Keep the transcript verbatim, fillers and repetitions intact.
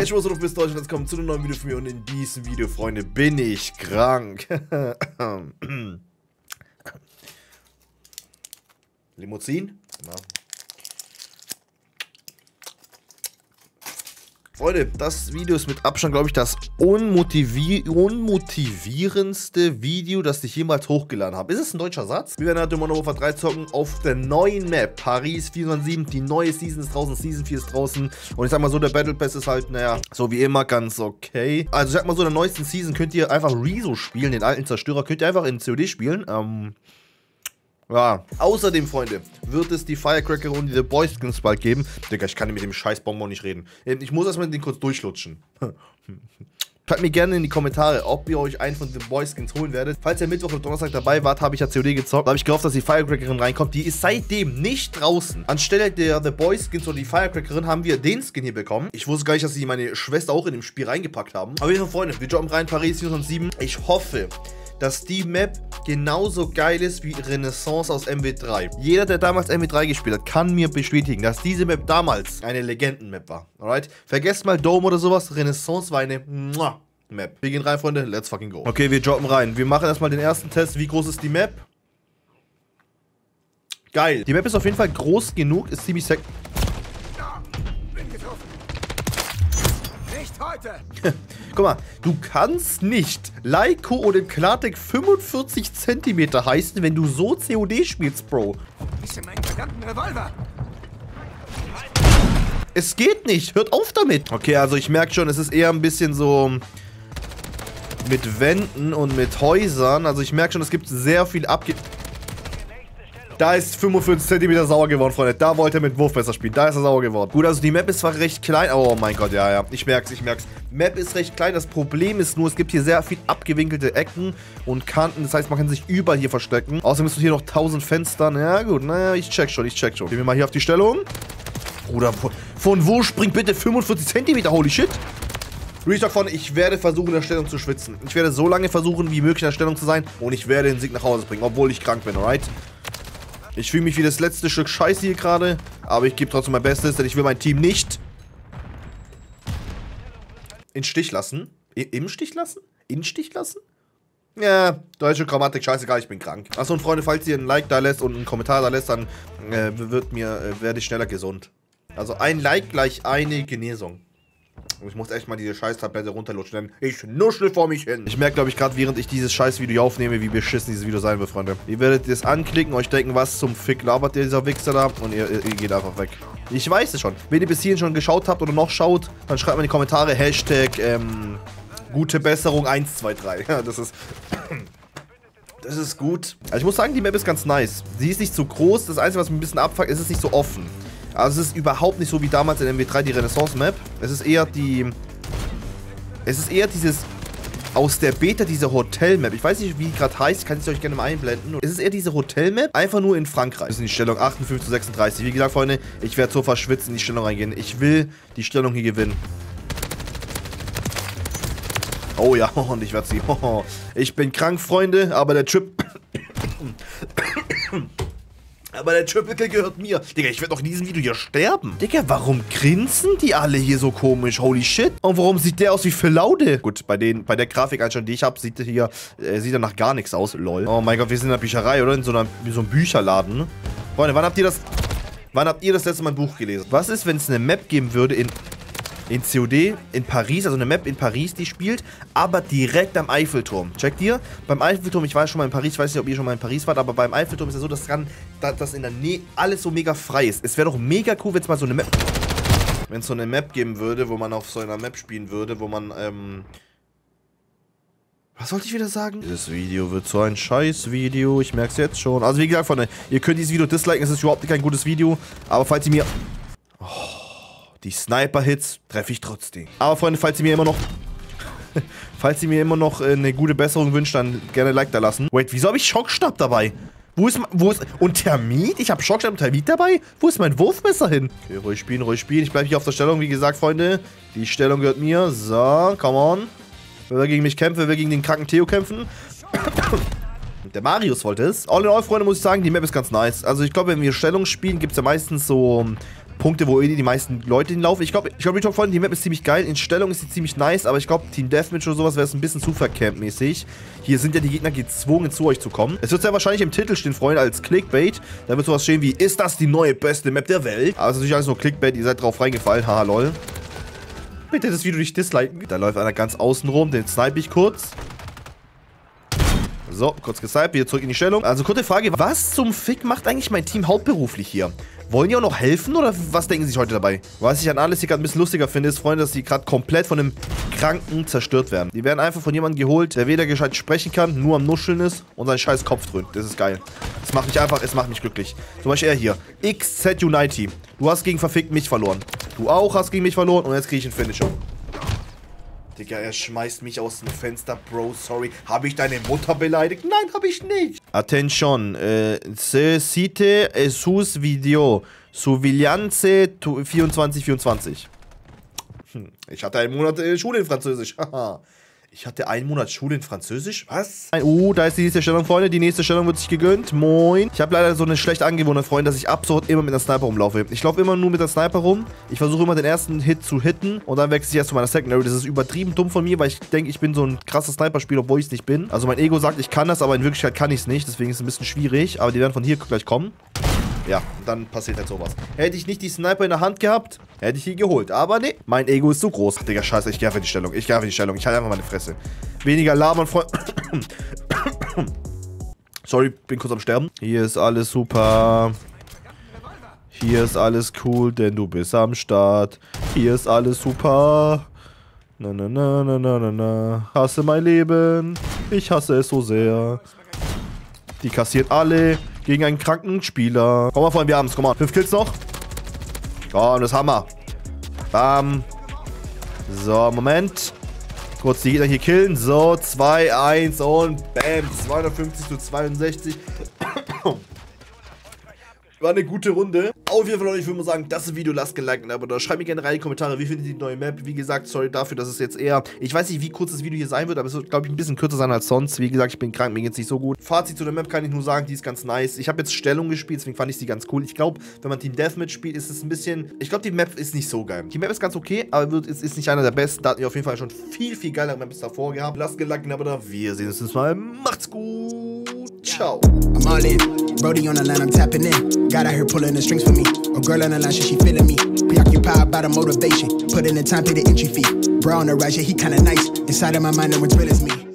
Okay, ich muss auf bis Deutschland kommen zu einem neuen Video von mir und in diesem Video, Freunde, bin ich krank. Limousin? Ja. Freunde, das Video ist mit Abstand, glaube ich, das unmotivi unmotivierendste Video, das ich jemals hochgeladen habe. Ist es ein deutscher Satz? Wir werden heute Mono-Hover drei zocken auf der neuen Map, Paris vier sieben sieben. Die neue Season ist draußen, Season vier ist draußen. Und ich sag mal so, der Battle Pass ist halt, naja, so wie immer ganz okay. Also ich sag mal so, in der neuesten Season könnt ihr einfach Rezo spielen, den alten Zerstörer. Könnt ihr einfach in C O D spielen, ähm... ja. Außerdem, Freunde, wird es die Firecracker und die The Boy Skins bald geben. Digga, ich kann mit dem scheiß Bonbon nicht reden. Ich muss erstmal den kurz durchlutschen. Schreibt mir gerne in die Kommentare, ob ihr euch einen von The Boy Skins holen werdet. Falls ihr Mittwoch oder Donnerstag dabei wart, habe ich ja C O D gezockt. Da habe ich gehofft, dass die Firecrackerin reinkommt. Die ist seitdem nicht draußen. Anstelle der The Boy Skins oder die Firecrackerin haben wir den Skin hier bekommen. Ich wusste gar nicht, dass sie meine Schwester auch in dem Spiel reingepackt haben. Aber liebe Freunde, wir jumpen rein, Paris vier sieben sieben. Ich hoffe, dass die Map genauso geil ist wie Renaissance aus M W drei. Jeder, der damals M W drei gespielt hat, kann mir bestätigen, dass diese Map damals eine Legenden-Map war. Alright? Vergesst mal Dome oder sowas. Renaissance war eine Map. Wir gehen rein, Freunde. Let's fucking go. Okay, wir droppen rein. Wir machen erstmal den ersten Test. Wie groß ist die Map? Geil. Die Map ist auf jeden Fall groß genug. Ist ziemlich sexy. Guck mal, du kannst nicht Laiko oder im Klartext fünfundvierzig Zentimeter heißen, wenn du so C O D spielst, Bro. Ich hab meinen verdammten Revolver. Es geht nicht, hört auf damit. Okay, also ich merke schon, es ist eher ein bisschen so mit Wänden und mit Häusern. Also ich merke schon, es gibt sehr viel Abge... Da ist fünfundvierzig Zentimeter sauer geworden, Freunde. Da wollte er mit Wurfmesser spielen. Da ist er sauer geworden. Gut, also die Map ist zwar recht klein. Oh mein Gott, ja, ja. Ich merk's, ich merk's. Map ist recht klein. Das Problem ist nur, es gibt hier sehr viel abgewinkelte Ecken und Kanten. Das heißt, man kann sich überall hier verstecken. Außerdem müssen hier noch tausend Fenster. Ja gut, naja, ich check schon, ich check schon. Gehen wir mal hier auf die Stellung. Bruder, von wo springt bitte fünfundvierzig Zentimeter? Holy shit. Restock von, ich werde versuchen, in der Stellung zu schwitzen. Ich werde so lange versuchen, wie möglich in der Stellung zu sein. Und ich werde den Sieg nach Hause bringen, obwohl ich krank bin, alright? Ich fühle mich wie das letzte Stück Scheiße hier gerade, aber ich gebe trotzdem mein Bestes, denn ich will mein Team nicht in Stich lassen. I Im Stich lassen? In Stich lassen? Ja, deutsche Grammatik, scheißegal, ich bin krank. Achso, und Freunde, falls ihr ein Like da lässt und einen Kommentar da lässt, dann äh, wird mir, äh, werde ich schneller gesund. Also ein Like gleich eine Genesung. Ich muss echt mal diese Scheiß-Tablette runterlutschen, denn ich nuschle vor mich hin. Ich merke, glaube ich, gerade während ich dieses Scheiß-Video aufnehme, wie beschissen dieses Video sein wird, Freunde. Ihr werdet das anklicken, euch denken, was zum Fick labert dieser Wichser da, und ihr, ihr geht einfach weg. Ich weiß es schon. Wenn ihr bis hierhin schon geschaut habt oder noch schaut, dann schreibt mal in die Kommentare Hashtag, ähm, gute Besserung eins zwei drei. Ja, das ist... Das ist gut. Also ich muss sagen, die Map ist ganz nice. Sie ist nicht so groß. Das Einzige, was mich ein bisschen abfuckt, ist, es ist nicht so offen. Also es ist überhaupt nicht so wie damals in M W drei die Renaissance-Map. Es ist eher die... Es ist eher dieses... Aus der Beta, diese Hotel-Map. Ich weiß nicht, wie die gerade heißt. Ich kann es euch gerne mal einblenden. Es ist eher diese Hotel-Map, einfach nur in Frankreich. Das ist die Stellung achtundfünfzig zu sechsunddreißig. Wie gesagt, Freunde, ich werde so verschwitzt in die Stellung reingehen. Ich will die Stellung hier gewinnen. Oh ja, und ich werde sie... Oh, ich bin krank, Freunde, aber der Chip... Aber der Triple Kill gehört mir. Digga, ich werde doch in diesem Video hier sterben. Digga, warum grinsen die alle hier so komisch? Holy shit. Und warum sieht der aus wie Phil Laude? Gut, bei, den, bei der Grafikeinstellung, die ich habe, sieht hier äh, sieht danach gar nichts aus. Lol. Oh mein Gott, wir sind in der Bücherei, oder? In so, einer, in so einem Bücherladen. Freunde, wann habt ihr das... Wann habt ihr das letzte Mal ein Buch gelesen? Was ist, wenn es eine Map geben würde in... In C O D, in Paris, also eine Map in Paris, die spielt, aber direkt am Eiffelturm. Checkt ihr? Beim Eiffelturm, ich war schon mal in Paris, ich weiß nicht, ob ihr schon mal in Paris wart, aber beim Eiffelturm ist ja so, dass, dann, dass in der Nähe alles so mega frei ist. Es wäre doch mega cool, wenn es mal so eine Map... Wenn es so eine Map geben würde, wo man auf so einer Map spielen würde, wo man, ähm... Was wollte ich wieder sagen? Dieses Video wird so ein Scheiß-Video, ich merke es jetzt schon. Also wie gesagt, Freunde, ihr könnt dieses Video disliken, es ist überhaupt kein gutes Video, aber falls ihr mir... Oh. Die Sniper-Hits treffe ich trotzdem. Aber Freunde, falls ihr mir immer noch... falls ihr mir immer noch eine gute Besserung wünscht, dann gerne ein Like da lassen. Wait, wieso habe ich Schockstab dabei? Wo ist... Wo ist... Und Termit? Ich habe Schockstab und Termit dabei? Wo ist mein Wurfmesser hin? Okay, ruhig spielen, ruhig spielen. Ich bleibe hier auf der Stellung, wie gesagt, Freunde. Die Stellung gehört mir. So, come on. Wer will gegen mich kämpfen? Wer will gegen den kranken Theo kämpfen? Der Marius wollte es. All in all, Freunde, muss ich sagen, die Map ist ganz nice. Also ich glaube, wenn wir Stellung spielen, gibt es ja meistens so... Punkte, wo die meisten Leute hinlaufen. Ich glaube, ich glaube, glaub, die Map ist ziemlich geil. In Stellung ist sie ziemlich nice, aber ich glaube, Team Deathmatch oder sowas wäre es ein bisschen zu vercampmäßig. Hier sind ja die Gegner gezwungen, zu euch zu kommen. Es wird ja wahrscheinlich im Titel stehen, Freunde, als Clickbait. Da wird sowas stehen wie, ist das die neue beste Map der Welt? Aber es ist natürlich alles nur Clickbait, ihr seid drauf reingefallen. Haha, lol. Bitte das Video nicht disliken. Da läuft einer ganz außen rum, den snipe ich kurz. So, kurz gesniped, wieder zurück in die Stellung. Also kurze Frage, was zum Fick macht eigentlich mein Team hauptberuflich hier? Wollen die auch noch helfen oder was denken sie sich heute dabei? Was ich an alles hier gerade ein bisschen lustiger finde, ist, Freunde, dass die gerade komplett von einem Kranken zerstört werden. Die werden einfach von jemandem geholt, der weder gescheit sprechen kann, nur am Nuscheln ist und seinen scheiß Kopf dröhnt. Das ist geil. Das macht mich einfach, es macht mich glücklich. Zum Beispiel er hier. X Z Unity. Du hast gegen verfickt mich verloren. Du auch hast gegen mich verloren und jetzt kriege ich einen Finisher. Digga, er schmeißt mich aus dem Fenster, Bro, sorry. Habe ich deine Mutter beleidigt? Nein, habe ich nicht. Attention, äh, se site sus video, surveillance vierundzwanzig vierundzwanzig. Hm, ich hatte einen Monat äh, Schule in Französisch, haha. Ich hatte einen Monat Schule in Französisch? Was? Oh, da ist die nächste Stellung, Freunde. Die nächste Stellung wird sich gegönnt. Moin. Ich habe leider so eine schlechte Angewohnheit, Freunde, dass ich absolut immer mit einer Sniper rumlaufe. Ich laufe immer nur mit der Sniper rum. Ich versuche immer den ersten Hit zu hitten und dann wechsle ich erst zu meiner Secondary. Das ist übertrieben dumm von mir, weil ich denke, ich bin so ein krasser Sniper-Spieler, obwohl ich es nicht bin. Also mein Ego sagt, ich kann das, aber in Wirklichkeit kann ich es nicht. Deswegen ist es ein bisschen schwierig. Aber die werden von hier gleich kommen. Ja, dann passiert halt sowas. Hätte ich nicht die Sniper in der Hand gehabt, hätte ich die geholt. Aber ne, mein Ego ist so groß. Ach, Digga, scheiße, ich gehe einfach in die Stellung. Ich gehe einfach in die Stellung. Ich halte einfach meine Fresse. Weniger labern, Freunde. Sorry, bin kurz am Sterben. Hier ist alles super. Hier ist alles cool, denn du bist am Start. Hier ist alles super. Na, na, na, na, na, na, na. Hasse mein Leben. Ich hasse es so sehr. Die kassiert alle. Gegen einen kranken Spieler. Komm mal, Freunde, wir haben's. Komm mal. Fünf Kills noch. Komm, das Hammer. Bam. So, Moment. Kurz die Gegner hier killen. So, zwei, eins und bam. zweihundertfünfzig zu zweiundsechzig. War eine gute Runde. Auf jeden Fall, Leute, ich würde mal sagen, das Video lasst ein Like und ein Abo da. Schreibt mir gerne rein in die Kommentare, wie findet ihr die neue Map. Wie gesagt, sorry dafür, dass es jetzt eher... Ich weiß nicht, wie kurz das Video hier sein wird, aber es wird, glaube ich, ein bisschen kürzer sein als sonst. Wie gesagt, ich bin krank, mir geht's nicht so gut. Fazit zu der Map kann ich nur sagen, die ist ganz nice. Ich habe jetzt Stellung gespielt, deswegen fand ich sie ganz cool. Ich glaube, wenn man Team Deathmatch spielt, ist es ein bisschen... Ich glaube, die Map ist nicht so geil. Die Map ist ganz okay, aber wird, ist, ist nicht einer der besten. Da hatten wir auf jeden Fall schon viel, viel geilere Maps davor gehabt. Lasst ein Like und ein Abo da. Wir sehen uns das Mal. Macht's gut. Ciao. I'm all in. Brody on the line, I'm tapping in. Got out here pulling the strings for me. A girl on the line, she, she feeling me. Preoccupied by the motivation. Put in the time, pay the entry fee. Bro on the right, yeah, he kinda nice. Inside of my mind, no one's real as me.